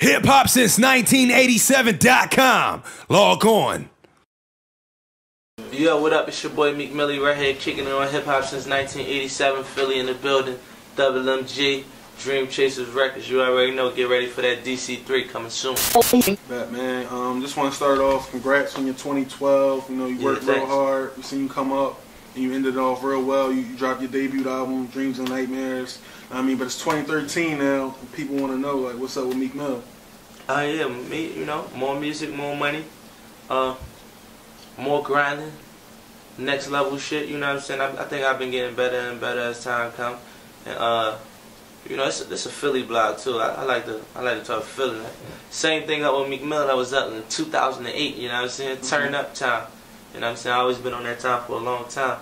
HipHopSince1987.com. Log on. Yo, what up? It's your boy Meek Mill right here kicking it on Hip-Hop Since 1987, Philly in the building, WMG, Dream Chasers Records. You already know, get ready for that DC3 coming soon. Batman, just want to start off, congrats on your 2012, you know, you worked real hard, we seen you come up, and you ended it off real well. You dropped your debut album, Dreams and Nightmares. I mean, but it's 2013 now, and people want to know, like, what's up with Meek Mill? Yeah, me, you know, more music, more money, more grinding, next level shit, you know what I'm saying? I think I've been getting better and better as time comes. And, you know, it's a Philly blog, too. I like to talk Philly. Same thing up with Meek Mill. I was up in 2008, you know what I'm saying? Turn up time, you know what I'm saying? I always been on that time for a long time.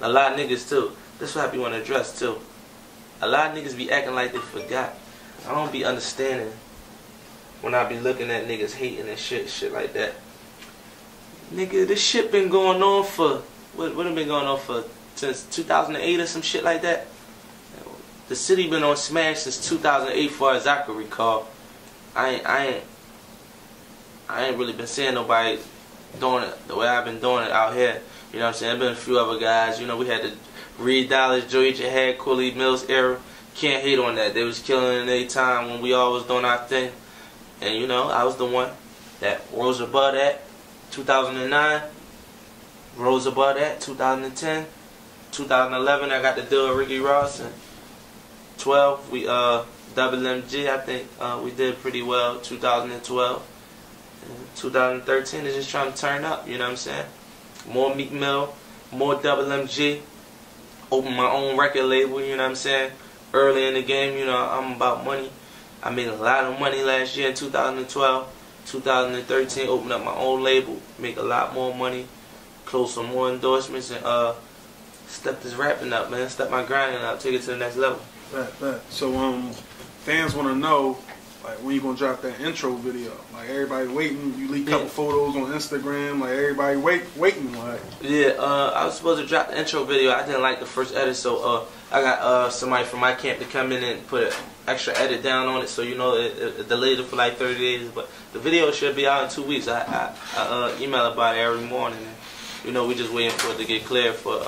A lot of niggas, too. That's what I be want to address, too. A lot of niggas be acting like they forgot. I don't be understanding when I be looking at niggas hating and shit like that. Nigga, this shit been going on for, what it been going on for, since 2008 or some shit like that? The city been on smash since 2008 far as I can recall. I ain't really been seeing nobody doing it the way I've been doing it out here. You know what I'm saying? There's been a few other guys, you know, we had to Reed Dollars, Joey Jahad, Cooley Mills era. Can't hate on that. They was killing it in their time when we all was doing our thing. And you know, I was the one that rose above that, 2009, rose above that, 2010, 2011, I got the deal with Ricky Ross, and 12, we, WMG, I think we did pretty well, 2012, and 2013 is just trying to turn up, you know what I'm saying? More Meek Mill, more WMG. Open my own record label, you know what I'm saying? Early in the game, you know, I'm about money. I made a lot of money last year in 2012. 2013, opened up my own label, make a lot more money, close some more endorsements, and step this rapping up, man. Step my grinding up, take it to the next level. That. So, fans want to know, like, when you gonna drop that intro video? Like, everybody waiting. You leak a couple photos on Instagram. Like, everybody waiting. Like, I was supposed to drop the intro video. I didn't like the first edit, so I got somebody from my camp to come in and put an extra edit down on it. So you know, it delayed it for like 30 days. But the video should be out in 2 weeks. I email about it every morning. And, you know, we just waiting for it to get clear for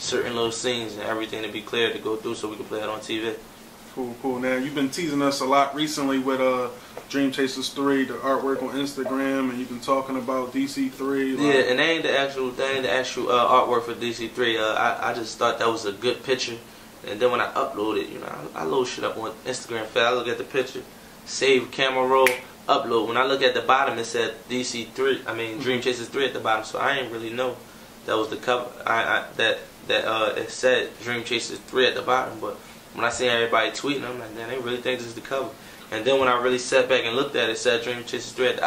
certain little scenes and everything to be cleared to go through, so we can play it on TV. Cool. Now, you've been teasing us a lot recently with Dream Chasers 3, the artwork on Instagram, and you've been talking about DC3. Like. Yeah, and they ain't the actual artwork for DC3. I just thought that was a good picture. And then when I upload it, you know, I load shit up on Instagram fast. I look at the picture, save, camera roll, upload. When I look at the bottom, it said DC3, I mean Dream Chasers 3 at the bottom, so I didn't really know that was the cover. That it said Dream Chasers 3 at the bottom, but when I see everybody tweeting, I'm like, man, they really think this is the cover. And then when I really sat back and looked at it, it said Dream Chasers 3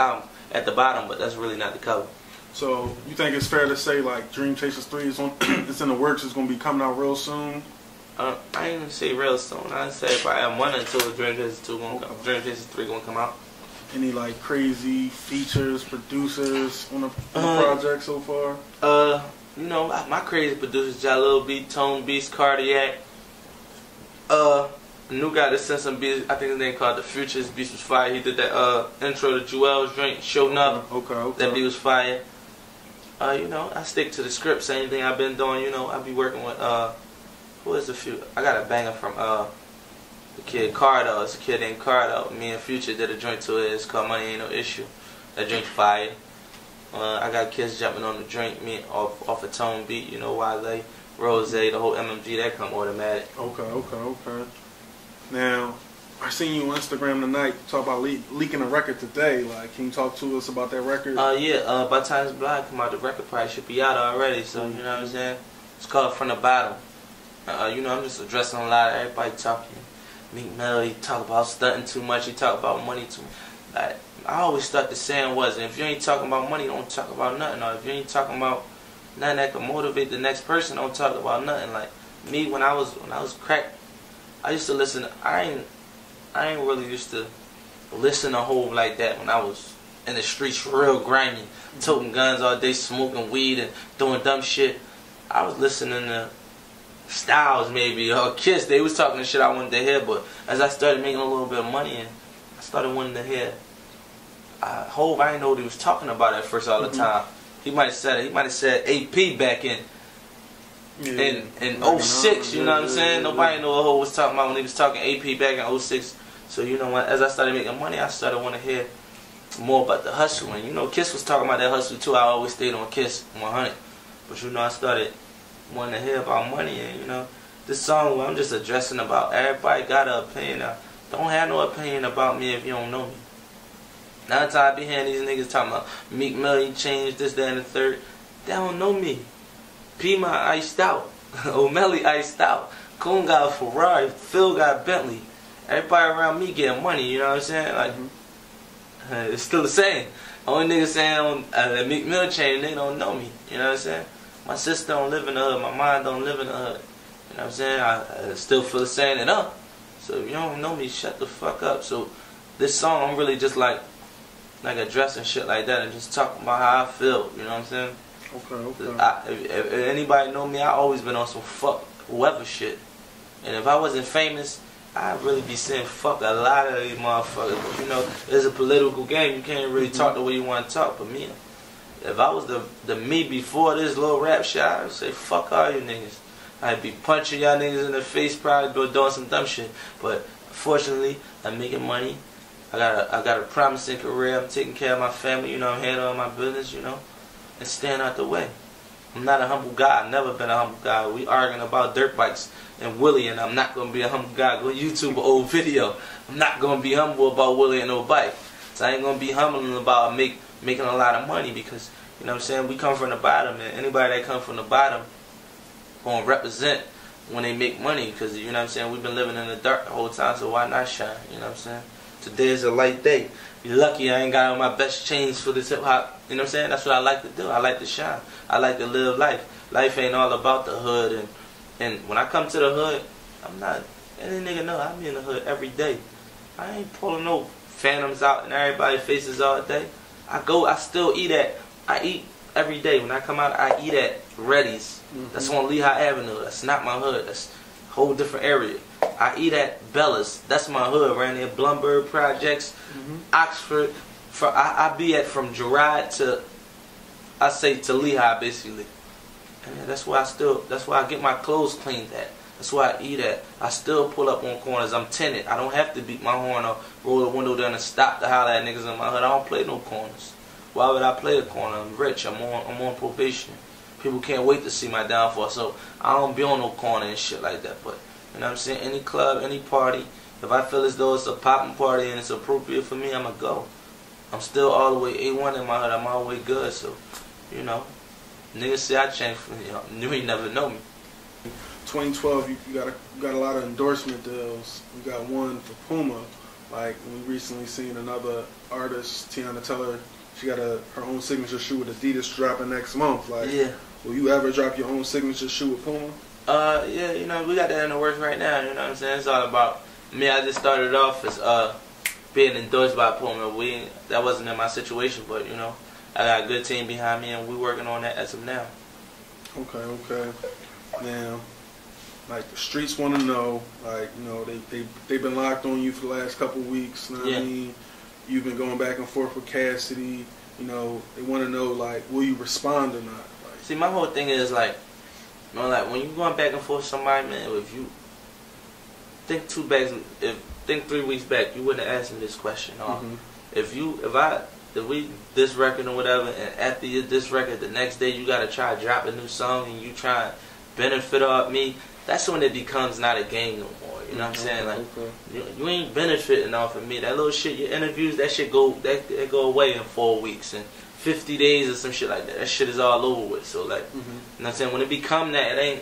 at the bottom, but that's really not the cover. So you think it's fair to say, like, Dream Chasers 3 is it's in the works, it's going to be coming out real soon? I ain't going to say real soon. I'd say probably a month until Dream Chasers 2 gonna come, Dream Chasers 3 going to come out. Any, like, crazy features, producers on the project so far? You know, my crazy producers, Jalil B, Tone Beast, Cardiac. A new guy that sent some beats, I think his name called The Future, his beats was fire. He did that intro to Jewel's Drink, Showing Up. Okay. That beat was fire. You know, I stick to the script, same thing I've been doing, you know. I be working with, who is the few? I got a banger from, the kid Cardo. It's a kid named Cardo. Me and Future did a joint to it. It's called Money Ain't No Issue. That drink's fire. I got kids jumping on the drink, me off a Tone beat, you know, Wale. Rose, the whole MMG, that come automatic. Okay. Now, I seen you on Instagram tonight talk about leaking a record today. Like, can you talk to us about that record? By the time this blog come out, the record probably should be out already. So, you know what I'm saying? It's called From the Bottom. You know, I'm just addressing a lot of everybody talking. Meek Mill, he talk about stunting too much. He talk about money too much. Like, I always thought the saying was, if you ain't talking about money, don't talk about nothing. Or if you ain't talking about nothing that can motivate the next person, don't talk about nothing. Like me, when I was cracked, I used to listen. I ain't really used to listen a whole like that when I was in the streets, real grinding, toting guns all day, smoking weed and doing dumb shit. I was listening to Styles maybe or Kiss. They was talking the shit I wanted to hear, but as I started making a little bit of money and started wanting to hear Hov. I didn't know what he was talking about at first all the time. He might have said AP back in in 06, you know what I'm saying? Nobody knew what Hov was talking about when he was talking AP back in 06. So you know what, as I started making money, I started wanting to hear more about the hustle. And you know, Kiss was talking about that hustle too. I always stayed on Kiss 100. But you know, I started wanting to hear about money. And you know, this song where I'm just addressing about everybody got an opinion. I don't have no opinion about me if you don't know me. 9 times I be hearing these niggas talking about Meek Mill, he changed this, that, and the third. They don't know me. Pima iced out. Omelly iced out. Coon got a Ferrari. Phil got a Bentley. Everybody around me getting money, you know what I'm saying? Like, it's still the same. Only niggas saying that Meek Mill changed, they don't know me, you know what I'm saying? My sister don't live in the hood. My mom don't live in the hood. You know what I'm saying? I still feel the same and up. So if you don't know me, shut the fuck up. So this song, I'm really just like addressing shit like that and just talking about how I feel. You know what I'm saying? Okay, okay. If anybody know me, I always been on some fuck whoever shit. And if I wasn't famous, I'd really be saying fuck a lot of these motherfuckers. But you know, it's a political game. You can't really talk the way you want to talk. But me, if I was the me before this little rap shit, I'd say fuck all you niggas. I'd be punching y'all niggas in the face, probably doing some dumb shit. But fortunately, I'm making money. I got a promising career. I'm taking care of my family, you know, I'm handling my business, you know, and staying out the way. I'm not a humble guy. I've never been a humble guy. We arguing about dirt bikes and Willie, and I'm not going to be a humble guy. Go YouTube an old video. I'm not going to be humble about Willie and no bike. So I ain't going to be humble about making a lot of money because, you know what I'm saying, we come from the bottom, and anybody that come from the bottom going to represent when they make money because, you know what I'm saying, we've been living in the dark the whole time, so why not shine, you know what I'm saying? Today is a light day. You're lucky I ain't got on my best chains for this hip hop. You know what I'm saying? That's what I like to do. I like to shine. I like to live life. Life ain't all about the hood. And when I come to the hood, I'm not, any nigga know, I be in the hood every day. I ain't pulling no phantoms out and everybody's faces all day. I eat every day. When I come out, I eat at Reddy's. That's on Lehigh Avenue. That's not my hood. That's a whole different area. I eat at Bella's. That's my hood right near Blumberg Projects, Oxford. I be at from Girard to, I say to Lehigh basically. And that's why I still, that's why I get my clothes cleaned at. That's why I eat at. I still pull up on corners. I'm tenant. I don't have to beat my horn or roll the window down and stop to holler at niggas in my hood. I don't play no corners. Why would I play a corner? I'm rich. I'm on probation. People can't wait to see my downfall. So I don't be on no corner and shit like that. But you know what I'm saying? Any club, any party, if I feel as though it's a popping party and it's appropriate for me, I'ma go. I'm still all the way A1 in my hood. I'm all the way good. So, you know, niggas say I changed from, you know, you ain't never know me. 2012, you got a lot of endorsement deals. You got one for Puma. Like, we recently seen another artist, Tiana Teller. She got her own signature shoe with Adidas dropping next month. Like, yeah. Will you ever drop your own signature shoe with Puma? Yeah, you know, we got that in the works right now, you know what I'm saying? It's all about me. I just started off as being endorsed by Puma. That wasn't in my situation, but, you know, I got a good team behind me, and we working on that as of now. Okay, okay. Now, like, the streets want to know, like, you know, they've been locked on you for the last couple weeks, you know what I mean? You've been going back and forth with Cassidy, you know, they want to know, like, will you respond or not? Like, see, my whole thing is, like, you know, like when you going back and forth with somebody, man, if you think think 3 weeks back, you wouldn't have asked me this question. Or if we this record or whatever, and after this record, the next day you gotta try to drop a new song and you try to benefit off me. That's when it becomes not a game no more. You know what I'm saying? Like you ain't benefiting off of me. That little shit, your interviews, that shit go away in 4 weeks and 50 days or some shit like that. That shit is all over with. So like, you know what I'm saying? When it become that, it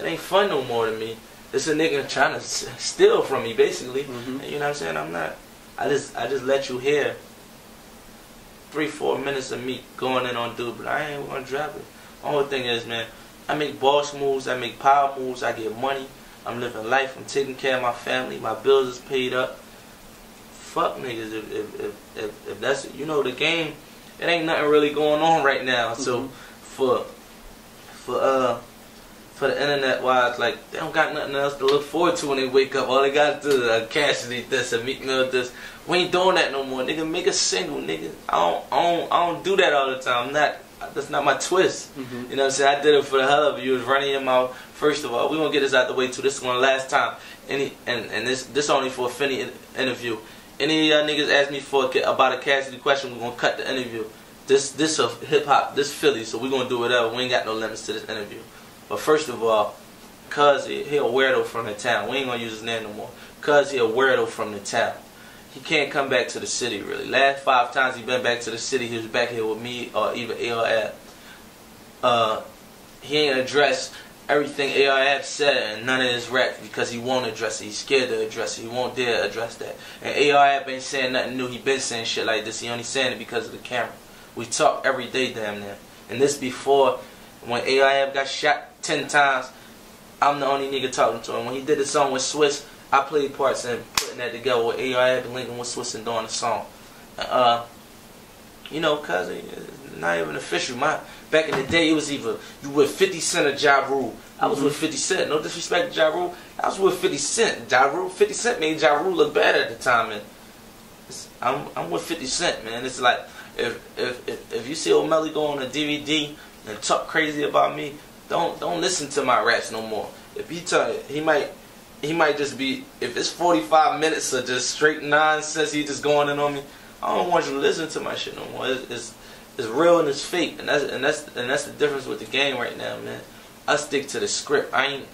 ain't fun no more to me. It's a nigga trying to steal from me, basically. And you know what I'm saying? I'm not. I just let you hear 3-4 minutes of me going in on dude, but I ain't gonna drop it. My whole thing is, man, I make boss moves, I make power moves, I get money, I'm living life, I'm taking care of my family, my bills is paid up. Fuck niggas, if that's, you know, the game. It ain't nothing really going on right now, so for for the internet wise, like they don't got nothing else to look forward to when they wake up. All they got to do is Cassidy this and Meek Mill this. We ain't doing that no more, nigga. Make a single, nigga. I don't do that all the time. That's not my twist. You know what I'm saying? I did it for the hell of it. You was running your mouth. First of all, we gonna get this out the way too. This is one last time. And this only for a Finney interview. Any of y'all niggas ask me for about a Cassidy question, we're gonna cut the interview. This a hip hop, this Philly, so we're gonna do whatever. We ain't got no limits to this interview. But first of all, cuz he a weirdo from the town. We ain't gonna use his name no more. Cuz he a weirdo from the town. He can't come back to the city really. Last 5 times he been back to the city, he was back here with me or even Ar-AB. He ain't addressed everything Ar-AB said and none of his rap because he won't address it. He's scared to address it. He won't dare address that. And Ar-AB ain't saying nothing new. He been saying shit like this. He only saying it because of the camera. We talk every day damn near. And this before when Ar-AB got shot 10 times, I'm the only nigga talking to him. When he did the song with Swiss, I played parts in putting that together with Ar-AB, linking with Swiss and doing the song. You know, cuz not even official. Back in the day, it was either you with 50 Cent or Ja Rule. I was with 50 Cent. No disrespect to Ja Rule. I was with 50 Cent. Ja Rule, 50 Cent made Ja Rule look bad at the time. And I'm with 50 Cent, man. It's like if you see Omelly go on a DVD and talk crazy about me, don't listen to my raps no more. If he tell you, he might just be, if it's 45 minutes of just straight nonsense, he just going in on me. I don't want you to listen to my shit no more. It's real and it's fake, and that's the difference with the game right now, man. I stick to the script. I ain't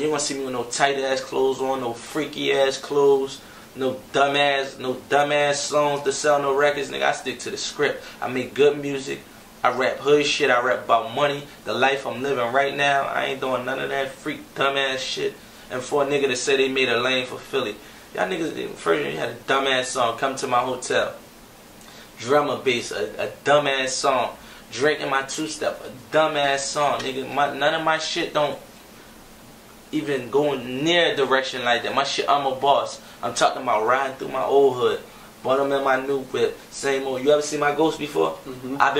you wanna see me with no tight ass clothes on, no freaky ass clothes, no dumbass songs to sell no records, nigga. I stick to the script. I make good music. I rap hood shit, I rap about money, the life I'm living right now. I ain't doing none of that freak dumbass shit. And for a nigga to say they made a lane for Philly, y'all niggas, first you had a dumbass song, Come to My Hotel. Drummer bass, a dumbass song. Drake and My Two-Step, a dumbass song. Nigga, none of my shit don't even go in near a direction like that. My shit, I'm a boss. I'm talking about riding through my old hood. But I'm in my new whip, same old. You ever seen my Ghost before? I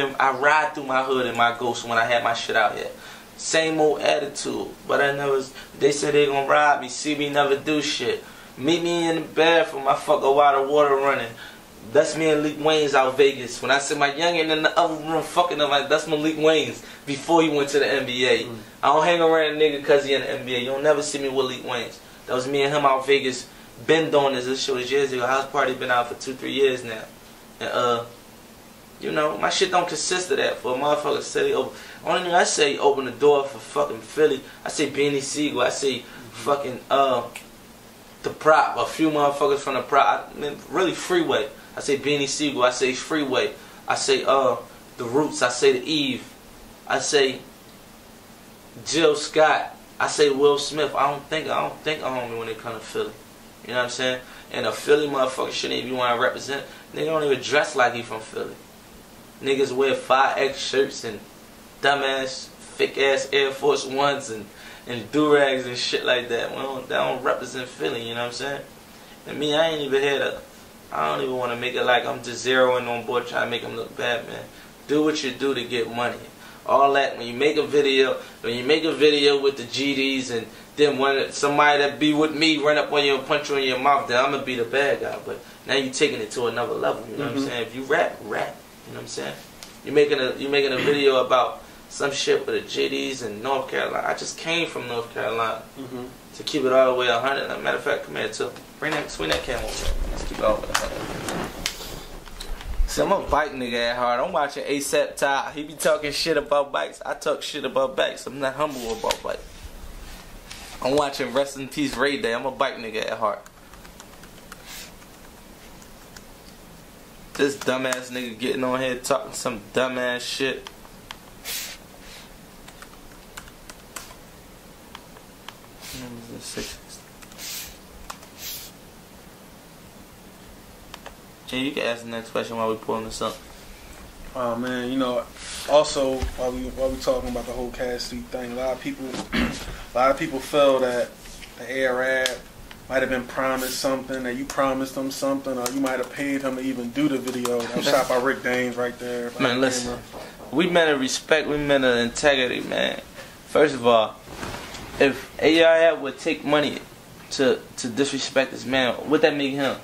ride through my hood in my Ghost when I had my shit out here. Same old attitude, but I never. They said they gonna rob me. See me never do shit. Meet me in the bathroom. I fuck her while the water running. That's me and Malik Wayne's out Vegas. When I see my youngin in the other room fucking up, like that's Malik Wayne's before he went to the NBA. I don't hang around a nigga cause he in the NBA. You don't never see me with Malik Wayne's. That was me and him out Vegas. Been doing this shit was years ago. House Party been out for 2-3 years now. And you know, my shit don't consist of that for a motherfucker city over. Only thing I say open the door for fucking Philly. I say Beanie Sigel, I say fucking the Prop, a few motherfuckers from the Prop, I mean, really Freeway. I say Beanie Sigel, I say Freeway, I say the Roots, I say the Eve, I say Jill Scott, I say Will Smith. I don't think a homie when they come to Philly. You know what I'm saying? And a Philly motherfucker shouldn't even want to represent. Nigga don't even dress like he from Philly. Niggas wear 5X shirts and dumbass, thick ass Air Force Ones and do-rags and shit like that. Well, that don't represent Philly, you know what I'm saying? And me, I ain't even here to, I don't even want to make it like I'm just zeroing on board trying to make them look bad, man. Do what you do to get money. All that, when you make a video with the GDs and then when somebody that be with me run up on you and punch you in your mouth, then I'm going to be the bad guy. But now you're taking it to another level, you know what I'm saying? If you rap, rap, you know what I'm saying? You're making a video about some shit with the GDs in North Carolina. I just came from North Carolina to keep it all the way 100. As a matter of fact, come here, too. Swing that camera over. Let's keep it over 100. See, I'm a bike nigga at heart. I'm watching A$AP Tide. He be talking shit about bikes. I talk shit about bikes. I'm not humble about bikes. I'm watching Rest in Peace Raid Day. I'm a bike nigga at heart. This dumbass nigga getting on here talking some dumbass shit. Jay, you can ask the next question while we pulling this up. Oh man, you know, also while we talking about the whole Cassidy thing, a lot of people feel that the Ar-AB might have been promised something, that you promised him something, or you might have paid him to even do the video. That was shot by Rick Dames right there. Man, listen, we meant a respect, we meant an integrity, man. First of all, if A$AP would take money to disrespect this man, would that make him?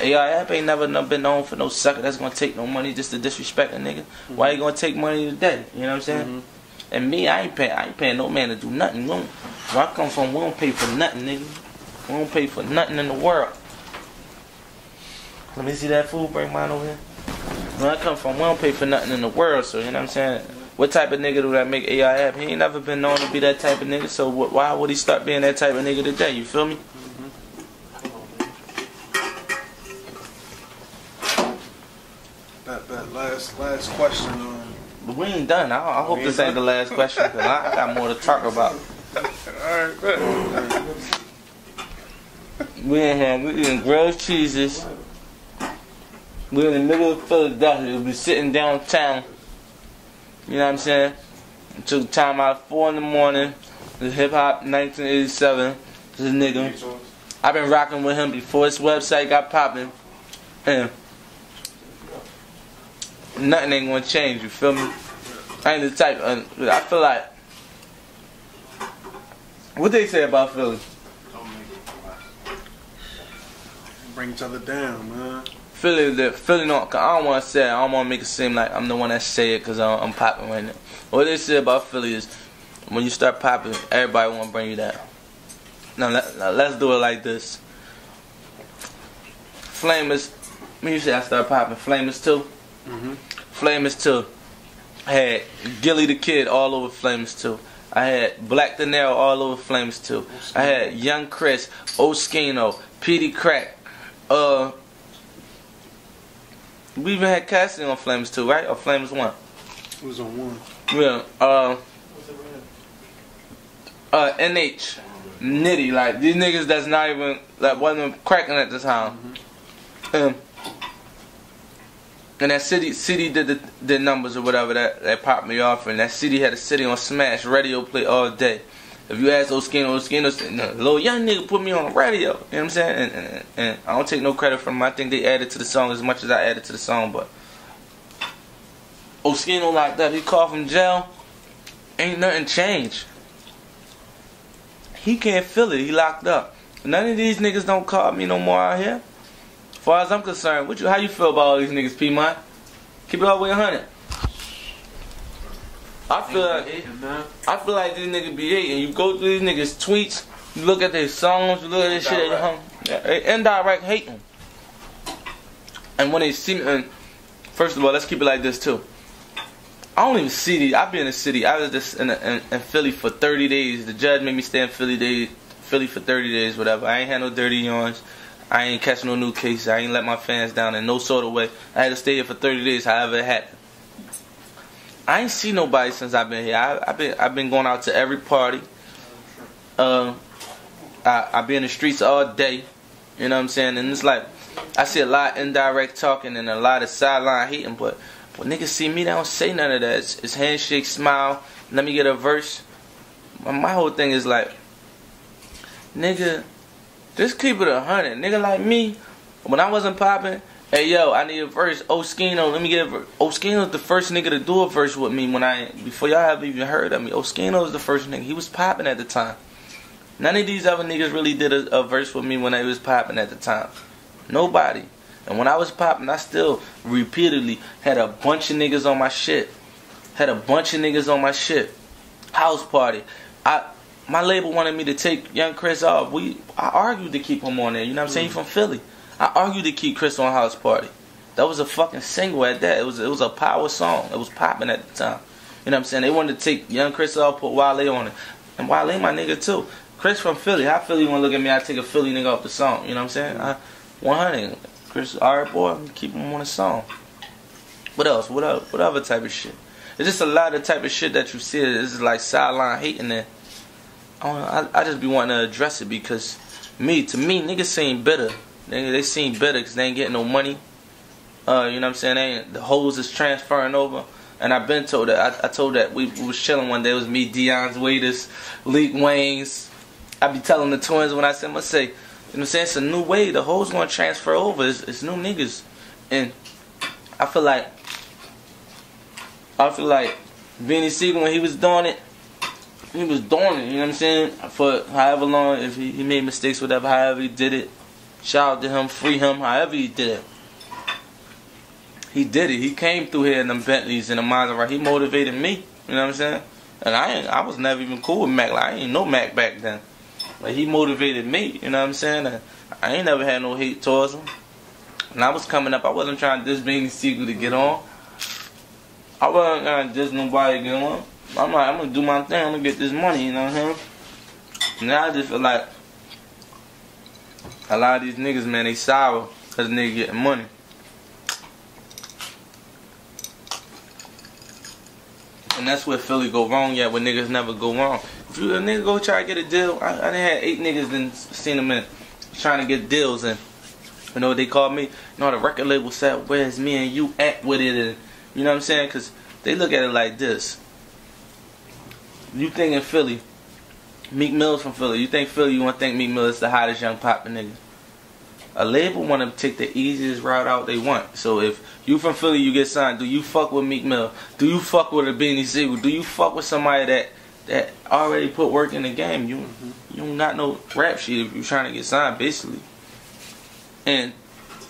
A$AP ain't never been known for no sucker that's gonna take no money just to disrespect a nigga. Mm-hmm. Why you gonna take money to that? You know what I'm saying? Mm-hmm. And me, I ain't paying no man to do nothing. Where I come from, we don't pay for nothing, nigga. We don't pay for nothing in the world. Let me see that food, bring mine over here. Where I come from, we don't pay for nothing in the world, so you know what I'm saying? What type of nigga do that make A$AP? He ain't never been known to be that type of nigga, so why would he start being that type of nigga today? You feel me? That last question. We ain't done. I hope this ain't the last question, because I got more to talk about. Alright, man. We in here. We eating grilled cheeses. We in the middle of Philadelphia. We sitting downtown. You know what I'm saying? We took time out at 4 in the morning. The HipHop1987. This nigga. I've been rocking with him before his website got popping. And nothing ain't gonna change, you feel me? I ain't the type of, I feel like, what they say about Philly? Bring each other down, man. Philly don't, I don't wanna say it, I don't wanna make it seem like I'm the one that say it cause I'm popping right now. What they say about Philly is, when you start popping, everybody wanna bring you down. Now, let's do it like this. Flame is, when you say I start popping, Flame is too. Mm-hmm. Flame is 2. I had Gilly the Kid all over Flame is 2. I had Black Denaro all over Flame is 2. I had Young Chris, Oschino, Petey Crack. We even had Cassidy on Flame is 2, right? Or Flame is 1? It was on 1. Yeah. NH, Nitty, like these niggas that's not even like wasn't cracking at the time. Mm-hmm. And that City did the numbers or whatever that popped me off, and that City had a City on Smash radio play all day. If you ask Oschino, little young nigga put me on radio. You know what I'm saying? And I don't take no credit from them. I think they added to the song as much as I added to the song, but Oschino locked up. He called from jail. Ain't nothing changed. He can't feel it. He locked up. None of these niggas don't call me no more out here. As far as I'm concerned, how you feel about all these niggas, Piedmont? Keep it all the way 100. I feel like these niggas be hating. You go through these niggas' tweets, you look at their songs, you look at this shit, they indirect hating. And when they see me, and first of all, let's keep it like this too. I don't even see these. I've been in the city. I was just in Philly for 30 days. The judge made me stay in Philly for 30 days, whatever. I ain't had no dirty yarns. I ain't catch no new cases. I ain't let my fans down in no sort of way. I had to stay here for 30 days, however it happened. I ain't seen nobody since I've been here. I've been going out to every party. I've been in the streets all day. You know what I'm saying? And it's like, I see a lot of indirect talking and a lot of sideline hating, but when niggas see me, they don't say none of that. It's handshake, smile, let me get a verse. My whole thing is like, nigga, just keep it 100. Nigga like me, when I wasn't popping, hey yo, I need a verse. Oschino, let me get a verse. Oschino's the first nigga to do a verse with me before y'all have even heard of me. Oschino's the first nigga. He was popping at the time. None of these other niggas really did a verse with me when they was popping at the time. Nobody. And when I was popping, I still repeatedly had a bunch of niggas on my shit. House party. My label wanted me to take Young Chris off. I argued to keep him on there. You know what I'm saying? He's from Philly. I argued to keep Chris on House Party. That was a fucking single at that. It was a power song. It was popping at the time. You know what I'm saying? They wanted to take Young Chris off, put Wale on it. And Wale my nigga too. Chris from Philly. How Philly gonna look at me? I take a Philly nigga off the song. You know what I'm saying? 100. Chris, alright boy, keep him on the song. What else? What other type of shit? It's just a lot of type of shit that you see. It's just like sideline hating there. I just be wanting to address it because to me niggas seem bitter. They seem bitter because they ain't getting no money. You know what I'm saying? The hoes is transferring over. And I've been told that. I told that we was chilling one day. It was me, Dion's Waiters, Leek Wayne's. I be telling the twins when I see them, I say, you know what I'm saying? It's a new way. The hoes gonna transfer over. It's new niggas. And I feel like Beanie Sigel when he was doing it, he was doing it, you know what I'm saying? For however long, if he made mistakes, whatever, however he did it, shout out to him, free him, however he did it. He did it. He came through here in them Bentleys and the Maserati. He motivated me, you know what I'm saying? And I was never even cool with Mac. Like, I ain't know Mac back then. Like, he motivated me, you know what I'm saying? And I ain't never had no hate towards him. When I was coming up, I wasn't trying to diss Beanie Sigel to get on. I wasn't trying to diss nobody to get on. I'm like, I'm gonna do my thing, I'm gonna get this money, you know what I'm saying? Now I just feel like a lot of these niggas, man, they sour because niggas getting money. And that's where Philly go wrong, yeah, where niggas never go wrong. If you a nigga go try to get a deal, I done had 8 niggas and seen them in trying to get deals, and you know what they called me? You know, the record label said, where's me and you at with it? And you know what I'm saying? Because they look at it like this. You think in Philly, Meek Mill's from Philly. You think Philly, you want to think Meek Mill is the hottest young popper nigga. A label want to take the easiest route out they want. So if you from Philly, you get signed. Do you fuck with Meek Mill? Do you fuck with a Beanie Sigel? Do you fuck with somebody that already put work in the game? You not no rap shit if you trying to get signed, basically. And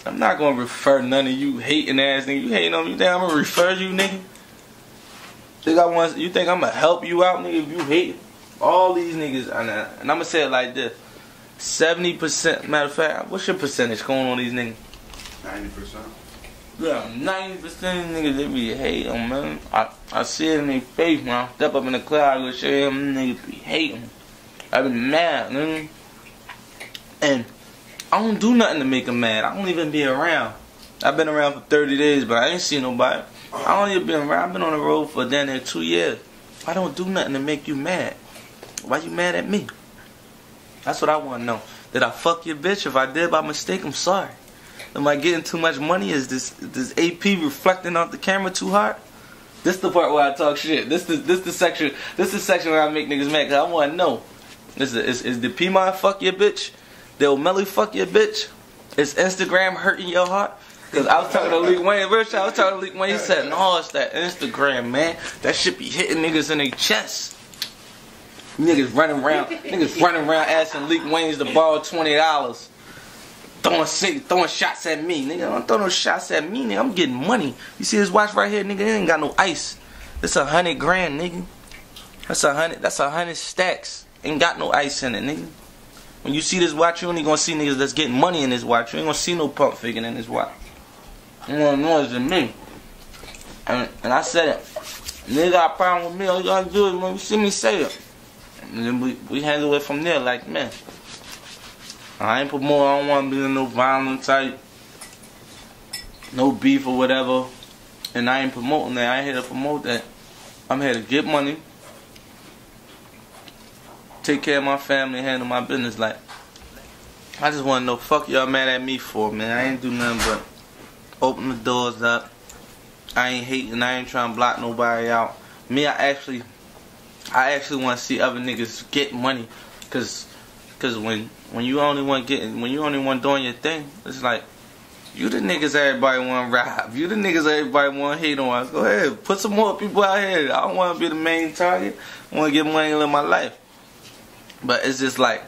I'm not going to refer none of you hating ass nigga. You hating on me, damn, I'm going to refer you, nigga. You think I'm gonna help you out, nigga? If you hate all these niggas, and I'm gonna say it like this: 70%. Matter of fact, what's your percentage going on these niggas? 90%. Yeah, 90% of niggas they be hating, man. I see it in their face, man. I step up in the cloud, I go show them niggas be hating. I been mad, nigga, and I don't do nothing to make them mad. I don't even be around. I've been around for 30 days, but I ain't seen nobody. I only been around, I've been on the road for damn near 2 years. I don't do nothing to make you mad. Why you mad at me? That's what I want to know. Did I fuck your bitch? If I did by mistake, I'm sorry. Am I getting too much money? Is this AP reflecting off the camera too hard? This the part where I talk shit. This the section where I make niggas mad, because I want to know. Is the P-Mod fuck your bitch? Did Omelly fuck your bitch? Is Instagram hurting your heart? Because I was talking to Lee Wayne, he said, no, it's that Instagram, man. That shit be hitting niggas in their chest. Niggas running around asking Lee Wayne's to borrow $20. Throwing shots at me. Nigga, don't throw no shots at me, nigga. I'm getting money. You see this watch right here, nigga? It ain't got no ice. It's 100 grand, nigga. That's 100 stacks. Ain't got no ice in it, nigga. When you see this watch, you only gonna see niggas that's getting money in this watch. You ain't gonna see no pump figure in this watch. You know, no, it's me. And I said it. Nigga got a problem with me. All you gotta do is when you see me say it. And then we handle it from there. Like, man, I ain't promote. I don't want to be no violent type. No beef or whatever. And I ain't promoting that. I ain't here to promote that. I'm here to get money. Take care of my family. Handle my business. Like, I just want to know, fuck y'all mad at me for, man. I ain't do nothing but open the doors up. I ain't hating. I ain't trying to block nobody out. Me, I actually want to see other niggas get money, cause when you only want getting, when you only want doing your thing, it's like you the niggas everybody want to rob. You the niggas everybody want to hate on. Go ahead, put some more people out here. I don't want to be the main target. I want to get money and live my life. But it's just like,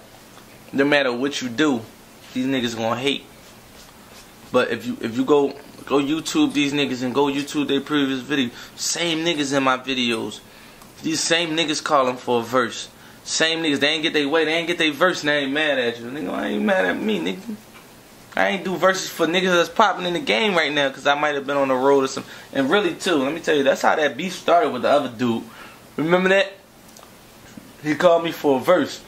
no matter what you do, these niggas gonna hate. But if you go YouTube these niggas and go YouTube their previous video, same niggas in my videos. These same niggas calling for a verse. Same niggas, they ain't get their way, they ain't get their verse, and they ain't mad at you. Nigga, I ain't mad at me, nigga. I ain't do verses for niggas that's popping in the game right now, because I might have been on the road or something. And really, too, let me tell you, that's how that beef started with the other dude. Remember that? He called me for a verse.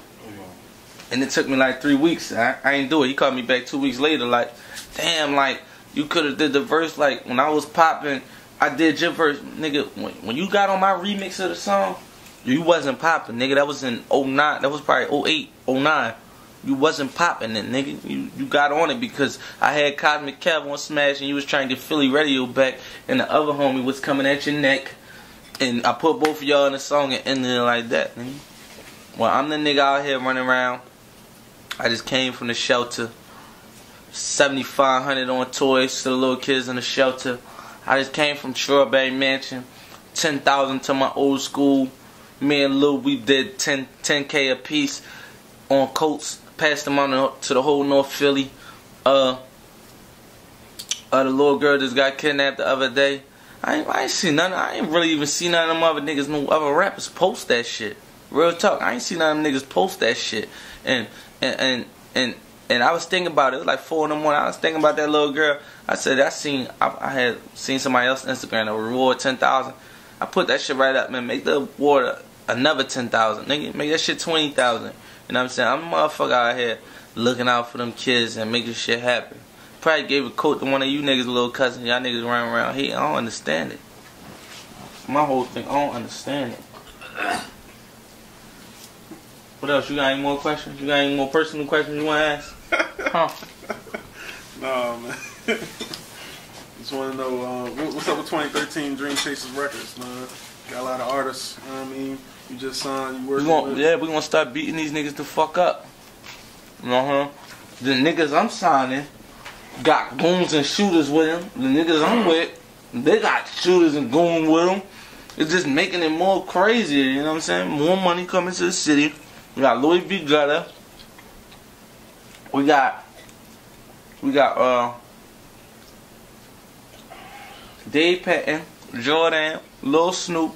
And it took me like 3 weeks. I ain't do it. He called me back 2 weeks later like, damn, like, you could have did the verse, like, when I was popping, I did your verse, nigga. When you got on my remix of the song, you wasn't popping, nigga. That was in 09, that was probably 08, 09. You wasn't popping it, nigga. You got on it because I had Cosmic Kev on Smash and you was trying to get Philly Radio back and the other homie was coming at your neck. And I put both of y'all in the song and ended it like that, nigga. Well, I'm the nigga out here running around. I just came from the shelter. 7,500 on toys to the little kids in the shelter. I just came from Strawberry Mansion. 10,000 to my old school. Me and Lou, we did 10K a piece on coats, passed them on to the whole North Philly. The little girl just got kidnapped the other day. I ain't seen none. I ain't really even seen none of them other niggas, no other rappers post that shit. Real talk, I ain't seen none of them niggas post that shit. And I was thinking about it. It was like 4 in the morning. I was thinking about that little girl. I said I had seen somebody else's Instagram that would reward 10,000. I put that shit right up, man. Make the reward another 10,000, nigga. Make that shit 20,000. You know what I'm saying? I'm a motherfucker out here looking out for them kids and making shit happen. Probably gave a coat to one of you niggas, little cousin. Y'all niggas running around here. I don't understand it. My whole thing, I don't understand it. What else? You got any more questions? You got any more personal questions you want to ask? Huh? No, man. Just want to know what's up with 2013 Dream Chasers Records, man. Got a lot of artists. You know what I mean, you just signed. You working with. Yeah, we gonna start beating these niggas the fuck up. The niggas I'm signing got goons and shooters with them. The niggas I'm with, they got shooters and goons with them. It's just making it more crazier, you know what I'm saying? More money coming to the city. We got Louis V gutter. We got Dave Patton, Jordan, Lil Snoop,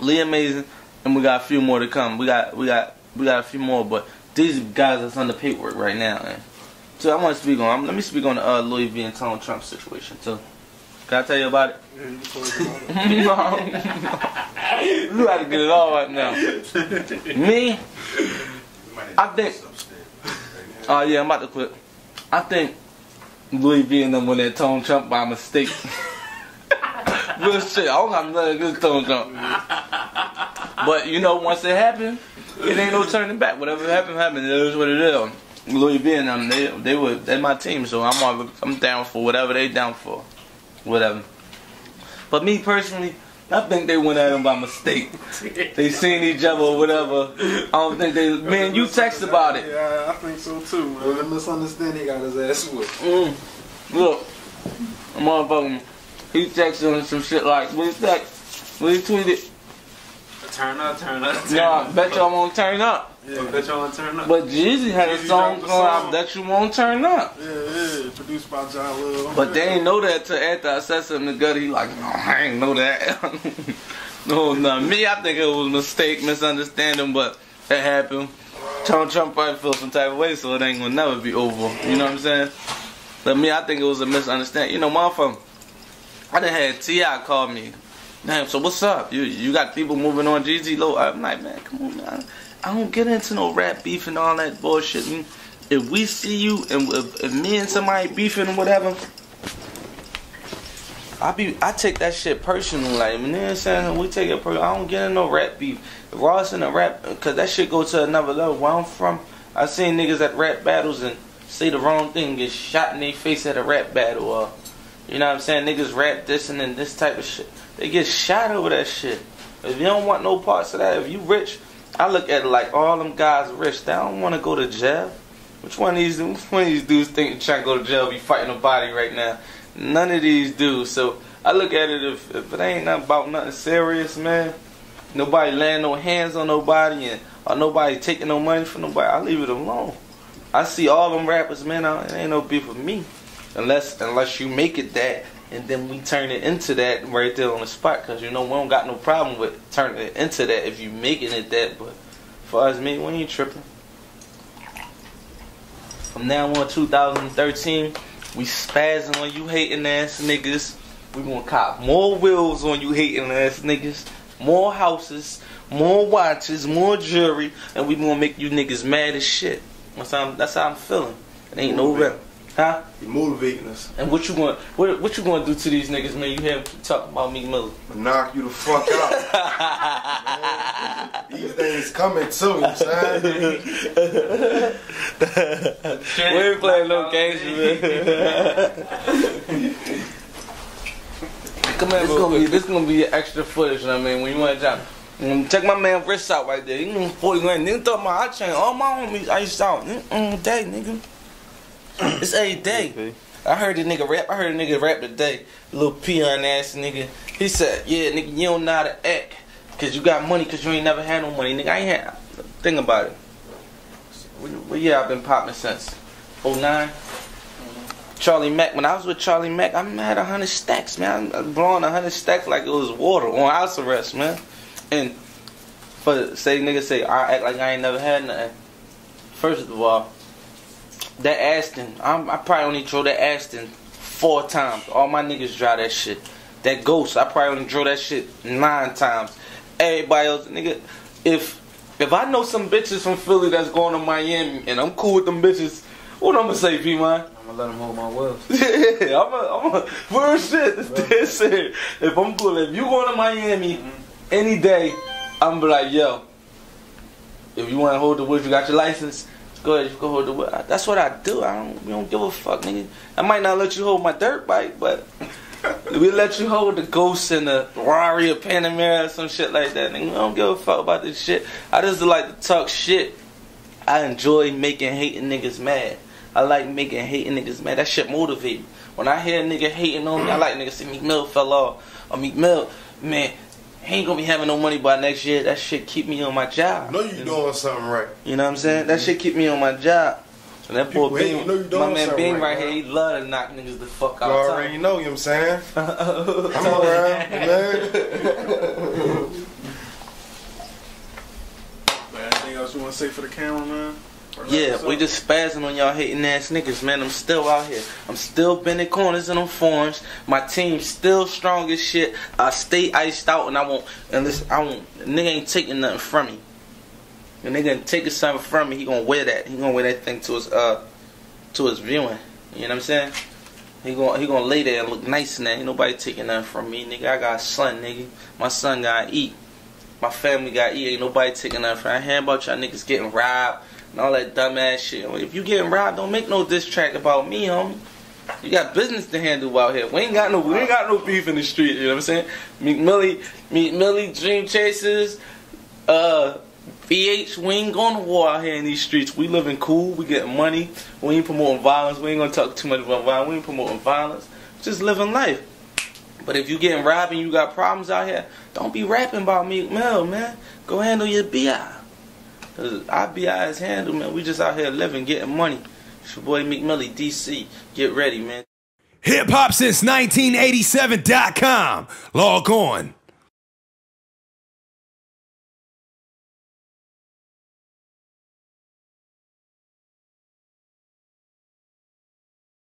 Lee Amazing, and we got a few more to come. We got a few more, but these guys that's on the paperwork right now, man. So I want to speak on. Let me speak on the Louis V and Donald Trump situation too. Can I tell you about it? Yeah, you can tell you about it. No, you got to get it all right now. Me, I think. Oh yeah, I'm about to quit. I think Louis V and them when they Donald Trump by mistake. Real shit. I don't got nothing against Donald Trump. But you know, once it happened, it ain't no turning back. Whatever happened, happened. It is what it is. Louis V and them, they my team, so I'm down for whatever they down for, whatever. But me personally, I think they went at them by mistake. They seen each other or whatever. I don't think they. Man, you text about it. Yeah, I think so too. Man, the misunderstanding got his ass whipped. Look, motherfucker, he texted on some shit like, what he text? What he tweeted? Turn up. Nah, I bet y'all won't turn up. Yeah, I bet y'all won't turn up. But Jeezy had a song called I Bet You Won't Turn Up. Yeah, produced by John Will. But they ain't know that till after I said something to Gutty. He like, no, I ain't know that. No, me, I think it was a mistake, misunderstanding, but that happened. Trump probably feels some type of way, so it ain't gonna never be over. You know what I'm saying? But me, I think it was a misunderstanding. You know, motherfucker, I done had T.I. call me. Damn, so what's up? You got people moving on Jeezy low. I'm like, man, come on, man. I don't get into no rap beef and all that bullshit. If we see you and if me and somebody beefing or whatever, I take that shit personal. Like, you know what I'm saying? We take it personal. I don't get into no rap beef. If Ross in a rap, because that shit go to another level. Where I'm from, I seen niggas at rap battles and say the wrong thing and get shot in their face at a rap battle. You know what I'm saying? Niggas rap this and then this type of shit. They get shot over that shit. If you don't want no parts of that, if you rich, I look at it like all them guys rich. They don't want to go to jail. Which one of these dudes think you're trying to go to jail, be fighting a body right now? None of these dudes. So I look at it, if it ain't nothing about nothing serious, man, nobody laying no hands on nobody and or nobody taking no money from nobody, I leave it alone. I see all them rappers, man, it ain't no beef with me. Unless you make it that. And then we turn it into that right there on the spot, because you know we don't got no problem with turning it into that if you making it that. But for us, man, we ain't tripping. From now on, 2013, we spazzing on you hating ass niggas. We gonna cop more wheels on you hating ass niggas, more houses, more watches, more jewelry, and we gonna make you niggas mad as shit. That's how I'm feeling. It ain't no real. Huh? You're motivating us. And what you gonna do to these niggas, man? You have to talk about Meek Mill. Knock you the fuck out. These things coming too, son. We ain't playing no games, man. Come on, this gonna be extra footage. You know what I mean, when you want to drop. Check my man wrist out right there. He was 40 grand. Nigga thought my hot chain. All my homies iced out. That nigga. It's every day. I heard a nigga rap. I heard a nigga rap today. Little peon ass nigga. He said, yeah, nigga, you don't know how to act. Cause you got money, cause you ain't never had no money, nigga. I ain't had. Think about it. What year I've been popping since? 09. Charlie Mack. When I was with Charlie Mack, I had 100 stacks, man. I'm blowing 100 stacks like it was water on house arrest, man. And for say nigga say I act like I ain't never had nothing. First of all, that Aston, I probably only drove that Aston 4 times. All my niggas drive that shit. That Ghost, I probably only drove that shit 9 times. Everybody else, nigga, if I know some bitches from Philly that's going to Miami and I'm cool with them bitches, what I'm gonna say, P-Mine? I'm gonna let them hold my wheels. Yeah, real shit. That's it. If I'm cool, if you going to Miami any day, I'm be like, yo, if you wanna hold the wheels, you got your license. Go ahead, you can hold the wheel. That's what I do. We don't give a fuck, nigga. I might not let you hold my dirt bike, but we let you hold the Ghost and the Ferrari or Panamera or some shit like that, nigga. We don't give a fuck about this shit. I just like to talk shit. I enjoy making hating niggas mad. I like making hating niggas mad. That shit motivate me. When I hear a nigga hating on me, I like niggas say Meek Mill fell off. Or Meek Mill, man, he ain't gonna be having no money by next year. That shit keep me on my job. No, you doing something right. You know what I'm saying? That shit keep me on my job. And that poor Bing, my man Bing right here, he love to knock niggas the fuck out. You already know, you know what I'm saying? I'm around, man. Anything else you want to say for the camera, man? Yeah, we just spazzing on y'all hating ass niggas, man. I'm still out here. I'm still bending corners in them forums. My team's still strong as shit. I stay iced out, and I won't. Nigga ain't taking nothing from me. And nigga ain't taking something from me. He gonna wear that. He gonna wear that thing to his viewing. You know what I'm saying? He gonna lay there and look nice in there. Ain't nobody taking nothing from me, nigga. I got a son, nigga. My son gotta eat. My family gotta eat. Ain't nobody taking nothing from me. I hear about y'all niggas getting robbed and all that dumb ass shit. If you getting robbed, don't make no diss track about me, homie. You got business to handle out here. We ain't got no beef in the street. You know what I'm saying? Meek Millie, Dream Chasers, BH. We ain't going to war out here in these streets. We living cool. We getting money. We ain't promoting violence. We ain't gonna talk too much about violence. We ain't promoting violence. Just living life. But if you getting robbed and you got problems out here, don't be rapping about Meek Mill, man. Go handle your BI. Cause our BI is handled, man. We just out here living, getting money. It's your boy Meek Millie, DC. Get ready, man. HipHopSince1987.com. Log on.